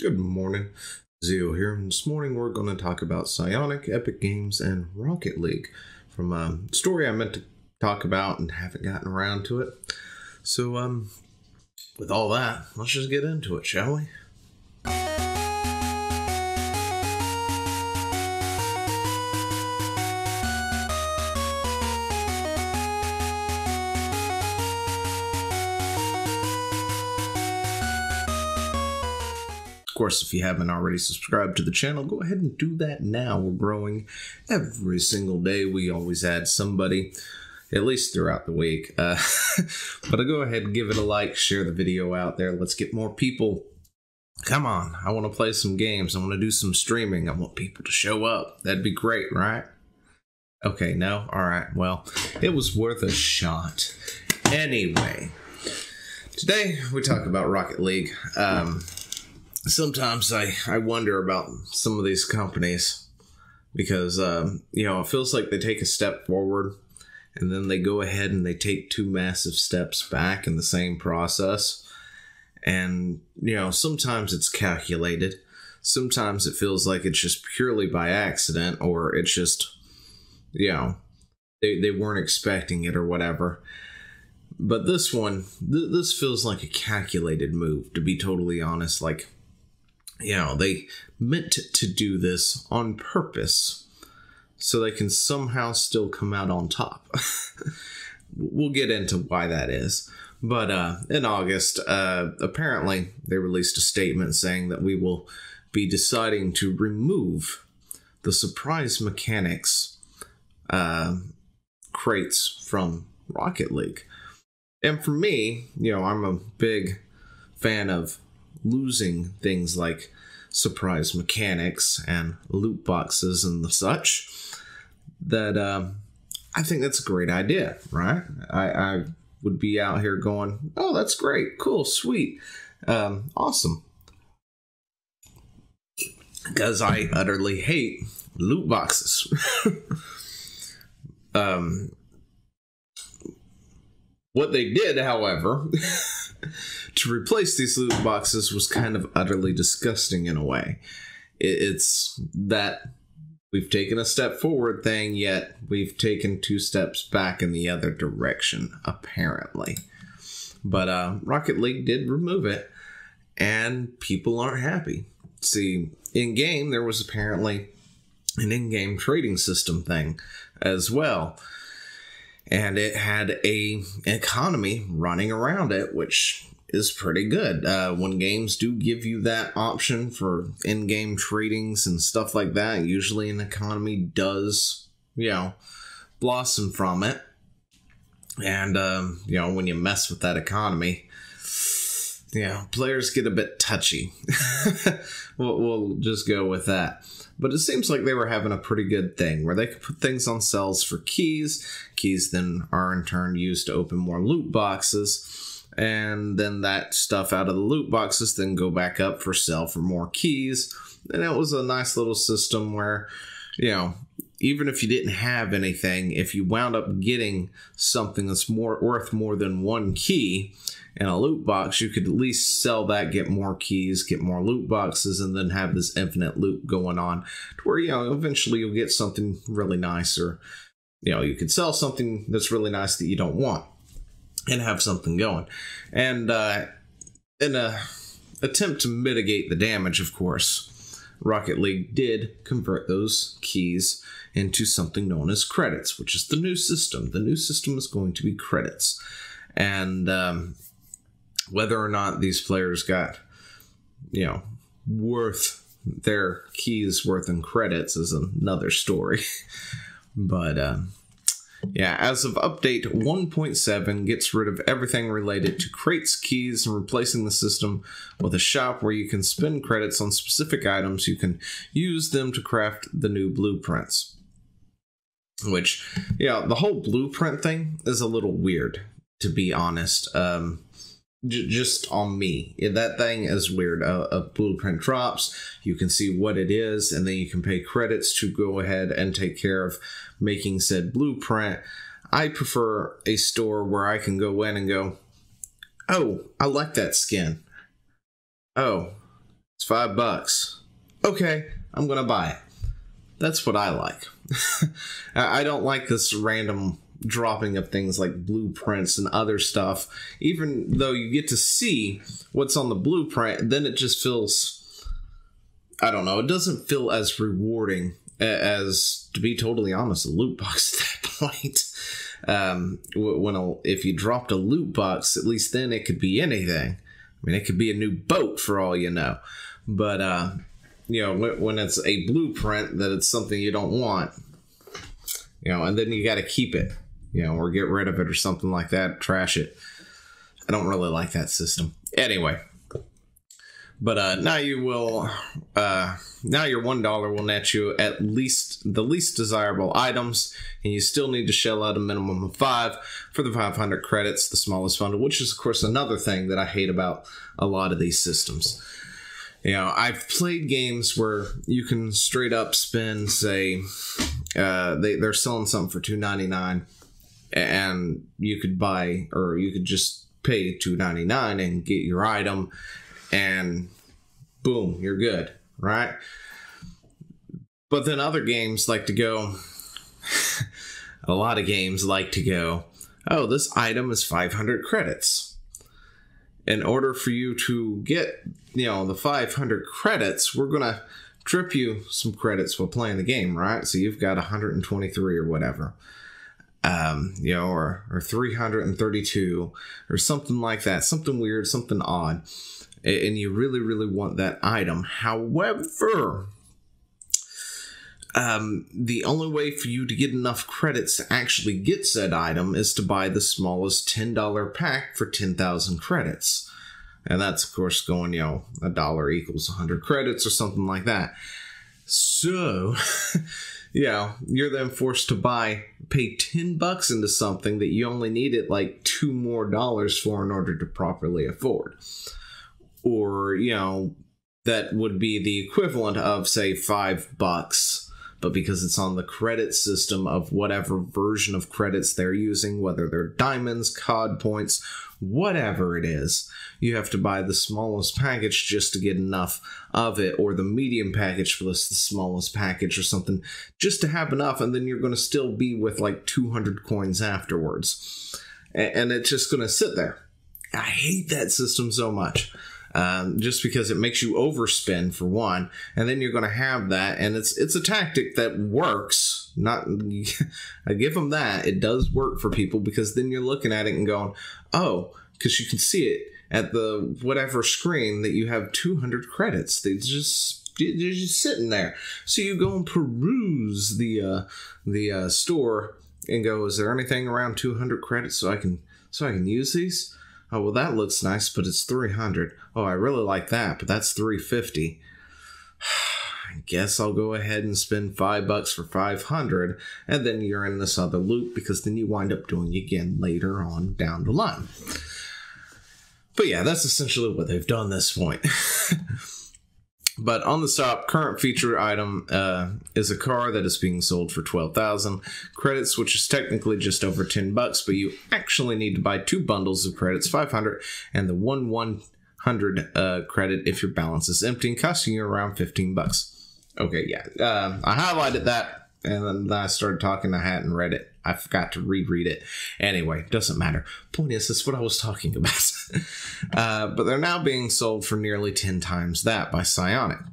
Good morning, Zio here, and this morning we're going to talk about Psyonix, Epic Games, and Rocket League from a story I meant to talk about and haven't gotten around to it. So, with all that, let's just get into it, shall we? Of course, if you haven't already subscribed to the channel, go ahead and do that now. We're growing every single day. We always add somebody, at least throughout the week. But I'll go ahead and give it a like, share the video out there. Let's get more people. Come on. I want to play some games. I want to do some streaming. I want people to show up. That'd be great, right? Okay, no? All right. Well, it was worth a shot. Anyway, today we talk about Rocket League. Sometimes I wonder about some of these companies because, you know, it feels like they take a step forward and then they go ahead and they take two massive steps back in the same process. And, you know, sometimes it's calculated. Sometimes it feels like it's just purely by accident, or it's just, you know, they weren't expecting it or whatever. But this one, this feels like a calculated move, to be totally honest. Like, you know, they meant to do this on purpose so they can somehow still come out on top. We'll get into why that is. But in August, apparently they released a statement saying that we will be deciding to remove the surprise mechanics crates from Rocket League. And for me, you know, I'm a big fan of losing things like surprise mechanics and loot boxes and the such, that I think that's a great idea, right? I would be out here going, oh, that's great, cool, sweet, awesome. Because I utterly hate loot boxes. What they did, however, to replace these loot boxes was kind of utterly disgusting in a way. It's that we've taken a step forward thing, yet we've taken two steps back in the other direction, apparently. But Rocket League did remove it, and people aren't happy. See, in-game, there was apparently an in-game trading system thing as well. And it had an economy running around it, which is pretty good. When games do give you that option for in-game tradings and stuff like that, usually an economy does, you know, blossom from it. And, you know, when you mess with that economy, you know, players get a bit touchy. We'll just go with that. But it seems like they were having a pretty good thing where they could put things on sales for keys. Keys then are in turn used to open more loot boxes. And then that stuff out of the loot boxes then go back up for sale for more keys. And it was a nice little system where, you know, even if you didn't have anything, if you wound up getting something that's worth more than one key in a loot box, you could at least sell that, get more keys, get more loot boxes, and then have this infinite loop going on to where, you know, eventually you'll get something really nice, or, you know, you could sell something that's really nice that you don't want and have something going. And in an attempt to mitigate the damage, of course, Rocket League did convert those keys into something known as credits, which is the new system. The new system is going to be credits. And whether or not these players got, you know, worth their keys worth in credits is another story. But yeah, as of update 1.7, gets rid of everything related to crates, keys, and replacing the system with a shop where you can spend credits on specific items. You can use them to craft the new blueprints, which, yeah, the whole blueprint thing is a little weird, to be honest. Just on me, that thing is weird. A blueprint drops, you can see what it is, and then you can pay credits to go ahead and take care of making said blueprint. I prefer a store where I can go in and go, oh, I like that skin. Oh, It's $5. Okay, I'm gonna buy it. That's what I like. I don't like this random dropping of things like blueprints and other stuff. Even though you get to see what's on the blueprint, then it just feels, I don't know, it doesn't feel as rewarding as, to be totally honest, a loot box at that point. If you dropped a loot box, at least then it could be anything. I mean, it could be a new boat for all you know. But, you know, when it's a blueprint that it's something you don't want, you know, and then you got to keep it, you know, or get rid of it or something like that, trash it. I don't really like that system. Anyway, but now your $1 will net you at least the least desirable items, and you still need to shell out a minimum of 5 for the 500 credits, the smallest bundle, which is, of course, another thing that I hate about a lot of these systems. You know, I've played games where you can straight up spend, say, they're selling something for $2.99, and you could buy, or you could just pay $2.99 and get your item, and boom, you're good, right? But then other games like to go, a lot of games like to go, oh, this item is 500 credits. In order for you to get, you know, the 500 credits, we're going to trip you some credits while playing the game, right? So you've got 123 or whatever, you know, or 332 or something like that, something weird, something odd. And you really, really want that item. However, the only way for you to get enough credits to actually get said item is to buy the smallest $10 pack for 10,000 credits. And that's, of course, going, you know, $1 equals 100 credits or something like that. So, you know, you're then forced to pay $10 into something that you only needed like $2 more for in order to properly afford. Or, you know, that would be the equivalent of, say, $5. But because it's on the credit system of whatever version of credits they're using, whether they're diamonds, COD points, whatever it is, you have to buy the smallest package just to get enough of it, or the medium package plus the smallest package or something, just to have enough, and then you're going to still be with like 200 coins afterwards. And it's just going to sit there. I hate that system so much. Just because it makes you overspend, for one, and then you're going to have that, and it's a tactic that works. Not, I give them that, it does work for people, because then you're looking at it and going, oh, because you can see it at the whatever screen that you have 200 credits. They're just sitting there. So you go and peruse the store and go, is there anything around 200 credits so I can use these? Oh, well, that looks nice, but it's 300. Oh, I really like that, but that's 350. I guess I'll go ahead and spend $5 for 500, and then you're in this other loop, because then you wind up doing it again later on down the line. But yeah, that's essentially what they've done this point. But on the shop, current featured item is a car that is being sold for 12,000 credits, which is technically just over $10, but you actually need to buy 2 bundles of credits, 500 and the 100 credit if your balance is empty, costing you around $15. Okay, yeah, I highlighted that, and then I started talking to Hat and Reddit. I forgot to reread it. Anyway, doesn't matter. Point is, that's what I was talking about. But they're now being sold for nearly 10 times that by Psyonix.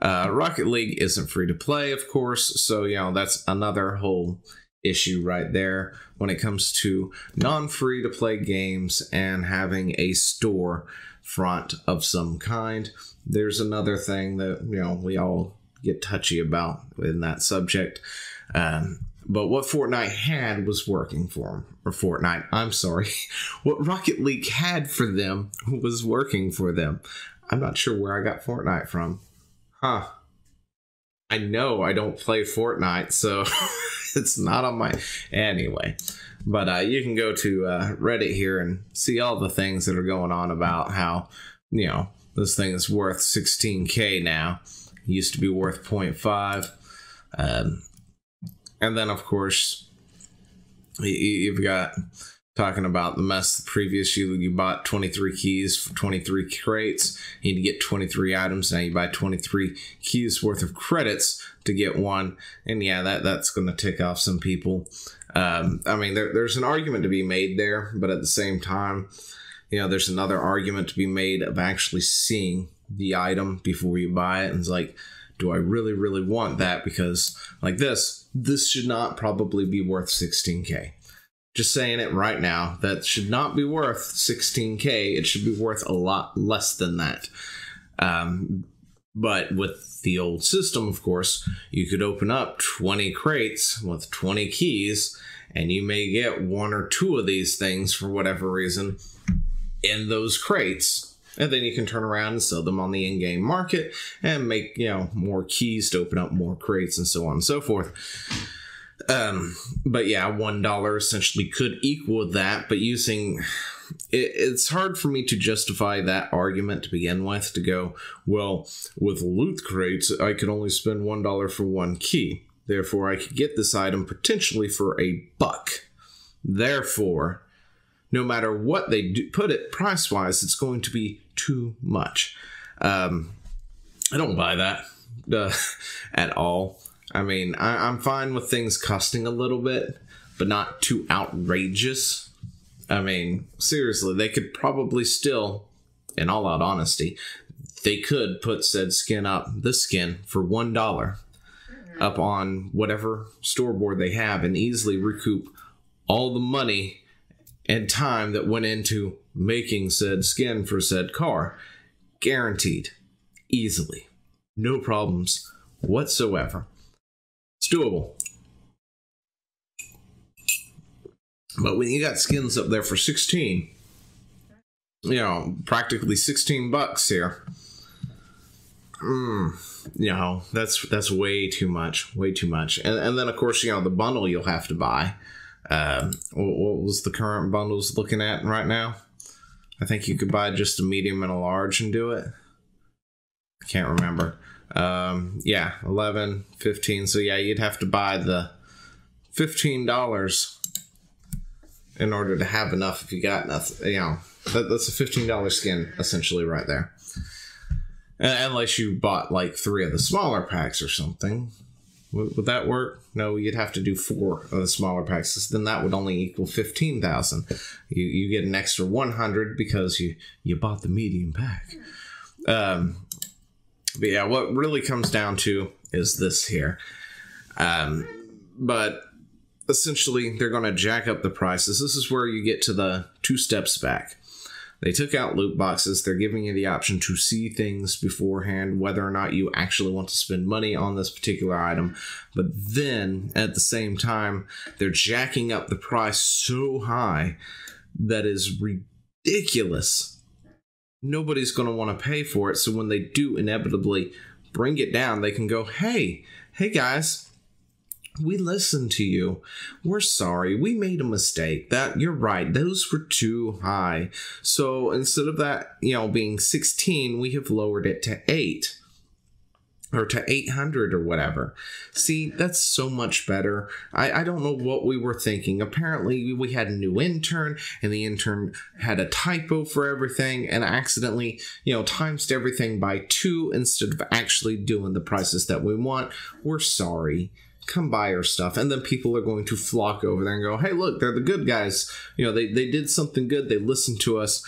Rocket League isn't free to play, of course, so, you know, that's another whole issue right there when it comes to non-free to play games and having a store front of some kind. There's another thing that, you know, we all get touchy about in that subject. But what Fortnite had was working for them. Or Fortnite, I'm sorry. What Rocket League had for them was working for them. I'm not sure where I got Fortnite from. Huh. I know I don't play Fortnite, so it's not on my... Anyway. But you can go to Reddit here and see all the things that are going on about how, you know, this thing is worth 16K now. It used to be worth 0.5. And then, of course, you've got talking about the mess the previous year. You bought 23 keys for 23 crates. You need to get 23 items. Now you buy 23 keys worth of credits to get one. And yeah, that's going to tick off some people. I mean, there's an argument to be made there, but at the same time, you know, there's another argument to be made of actually seeing the item before you buy it. And it's like, do I really, really want that? Because like this should not probably be worth 16K. Just saying it right now, that should not be worth 16K. It should be worth a lot less than that. But with the old system, of course, you could open up 20 crates with 20 keys, and you may get one or two of these things for whatever reason in those crates. And then you can turn around and sell them on the in-game market and make, you know, more keys to open up more crates and so on and so forth. But yeah, $1 essentially could equal that, but using it, it's hard for me to justify that argument to begin with, to go, well, with loot crates, I could only spend $1 for one key. Therefore, I could get this item potentially for $1. Therefore, no matter what they do, put it price-wise, it's going to be too much. I don't buy that at all. I mean, I'm fine with things costing a little bit, but not too outrageous. I mean, seriously, they could probably still, in all out honesty, they could put said skin up, this skin, for $1 up on whatever store board they have and easily recoup all the money and time that went into making said skin for said car. Guaranteed. Easily. No problems whatsoever. It's doable. But when you got skins up there for 16, you know, practically $16 here, you know, that's way too much, and then of course, you know, the bundle you'll have to buy. What was the current bundles looking at right now? I think you could buy just a medium and a large and do it. I can't remember. Yeah, 11, 15. So yeah, you'd have to buy the $15 in order to have enough if you got nothing, you know, that's a $15 skin essentially right there. Unless you bought like 3 of the smaller packs or something. Would that work? No, you'd have to do 4 of the smaller packs. Then that would only equal 15,000. You get an extra 100 because you bought the medium pack. But yeah, what really comes down to is this here. But essentially, they're going to jack up the prices. This is where you get to the 2 steps back. They took out loot boxes. They're giving you the option to see things beforehand, whether or not you actually want to spend money on this particular item. But then, at the same time, they're jacking up the price so high that is ridiculous. Nobody's going to want to pay for it. So when they do inevitably bring it down, they can go, hey guys, we listened to you. We're sorry. We made a mistake. That you're right. Those were too high. So instead of that, you know, being 16, we have lowered it to 8 or to 800 or whatever. See, that's so much better. I don't know what we were thinking. Apparently, we had a new intern, and the intern had a typo for everything and accidentally, you know, times everything by 2 instead of actually doing the prices that we want. We're sorry. Come buy our stuff. And then people are going to flock over there and go, hey, look, they're the good guys. You know, they did something good. They listened to us.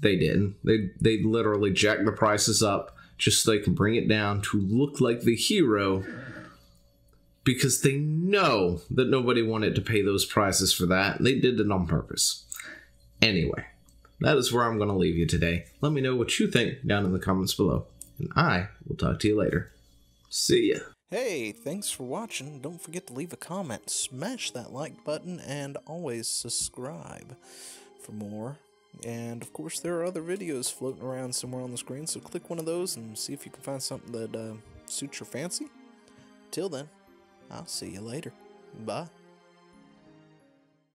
They didn't. They literally jacked the prices up just so they can bring it down to look like the hero, because they know that nobody wanted to pay those prices for that. They did it on purpose. Anyway, that is where I'm going to leave you today. Let me know what you think down in the comments below, and I will talk to you later. See ya. Hey, thanks for watching. Don't forget to leave a comment, smash that like button, and always subscribe for more. And, of course, there are other videos floating around somewhere on the screen, so click one of those and see if you can find something that suits your fancy. Till then, I'll see you later. Bye.